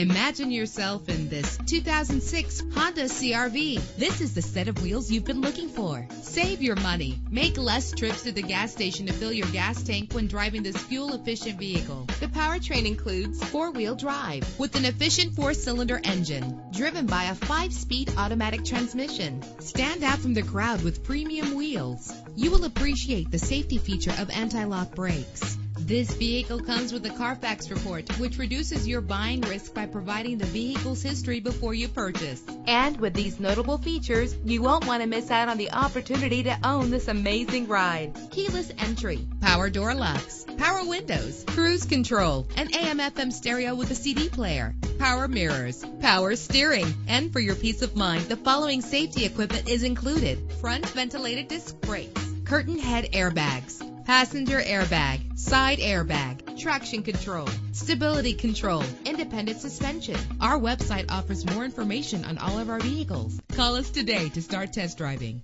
Imagine yourself in this 2006 Honda CR-V. This is the set of wheels you've been looking for. Save your money. Make less trips to the gas station to fill your gas tank when driving this fuel-efficient vehicle. The powertrain includes four-wheel drive with an efficient four-cylinder engine driven by a 5-speed automatic transmission. Stand out from the crowd with premium wheels. You will appreciate the safety feature of anti-lock brakes. This vehicle comes with a Carfax report, which reduces your buying risk by providing the vehicle's history before you purchase. And with these notable features, you won't want to miss out on the opportunity to own this amazing ride. Keyless entry, power door locks, power windows, cruise control, an AM/FM stereo with a CD player, power mirrors, power steering. And for your peace of mind, the following safety equipment is included: front ventilated disc brakes, curtain head airbags, passenger airbag, side airbag, traction control, stability control, independent suspension. Our website offers more information on all of our vehicles. Call us today to start test driving.